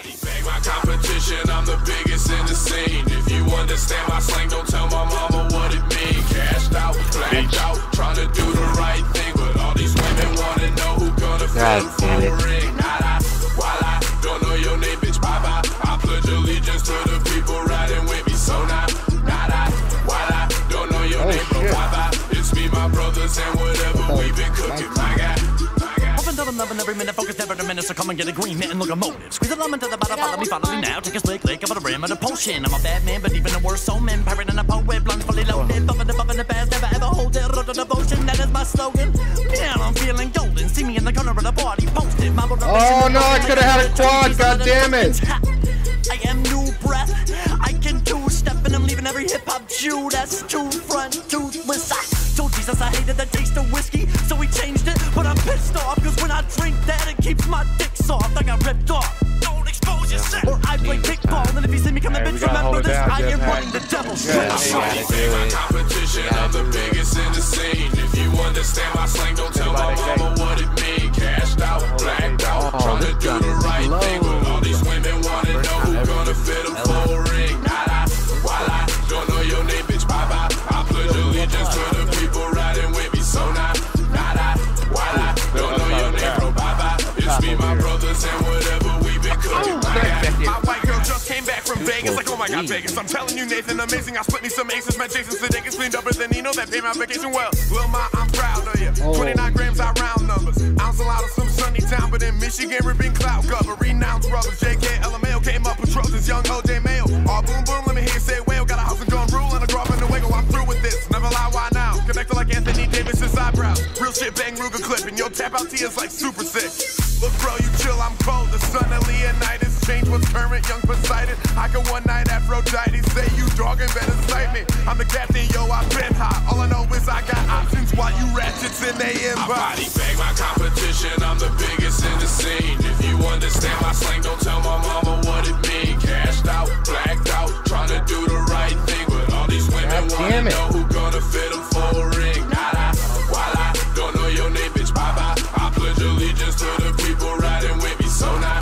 My competition, I'm the biggest in the scene. If you understand my slang, don't tell my mama what it means. Cashed out, flagged out, trying to do the right thing, but all these women wanna know who gonna fight for the ring. While I don't know your name, bitch, bye bye. I pledge allegiance to the people riding with me, so now. While I don't know your name, bro, bye bye. It's me, my brothers, and whatever we've been cooking, my guy. Loving every minute, focused every minute, so come and get a green mint and locomotive. Squeeze the lemon to the bottom, follow me now. Take a slick lick, over the rim of the potion. I'm a bad man, but even a worse omen. Pirate and a poet, blunt fully loaded. Buffing the past, never ever hold it. Road to devotion, that is my slogan. Yeah, I'm feeling golden. See me in the corner of the party, posted. Oh no, I could have had a quad, goddammit. I am new breath. I can two-step and I'm leaving every hip-hop Jew that's two-front, toothless. I told Jesus I hated the taste of whiskey, so we changed it, but I'm pissed off. I drink that, it keeps my dick soft. I got ripped off. Don't expose yourself. Or I play kickball. And if you see me coming, bitch, remember this. I am running the devil's shit. My competition, I'm the biggest in the scene. If you understand my slang, don't tell my mama what it means. Cashed out, blacked out, trying to do the right thing. But all these women wanna know who gonna fit them for a ring. While I don't know your name, bitch, bye bye. I pledge allegiance to the people riding with me, so now. My white girl just came back from Vegas, like oh my god, Vegas. I'm telling you, Nathan, amazing. I split me some aces, my Jason Sudeikis cleaned up, and then you know that paid my vacation well. Lil Ma, I'm proud of you. 29 grams, I round numbers. Ounce a lot of some sunny town, but in Michigan, ripping cloud cover. Renowned brothers, JK, LMAO came up with trojans, young O.J. Mayo. All boom boom, let me hear you say whale. Got a house and gun rule and a grub and a wiggle. I'm through with this. Never lie, why now? Connected like Anthony Davis's eyebrows. Real shit, bang Ruger clip, and your tap out tears like super sick. Look, bro, you chill, I'm cold. The sun of Leonidas changed with current, young Poseidon. I can one night Aphrodite, say you dog and better sight me. I'm the captain, yo, I've been hot. All I know is I got options while you ratchets in they inbox. I body bag my competition, I'm the biggest in the scene. If you understand my slang, don't tell my mama what it means. Cashed out, blacked out, trying to do the right thing. But all these women wanna know who gonna fit them for a ring. While I don't know your name, bitch, bye bye. I pledge allegiance to the people riding with me, so nah,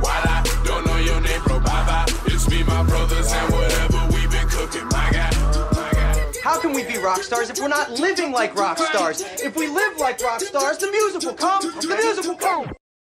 while I don't know your name, bro, bye-bye. It's me, my brothers, and whatever we've been cooking, my guy. How can we be rock stars if we're not living like rock stars? If we live like rock stars, the music will come.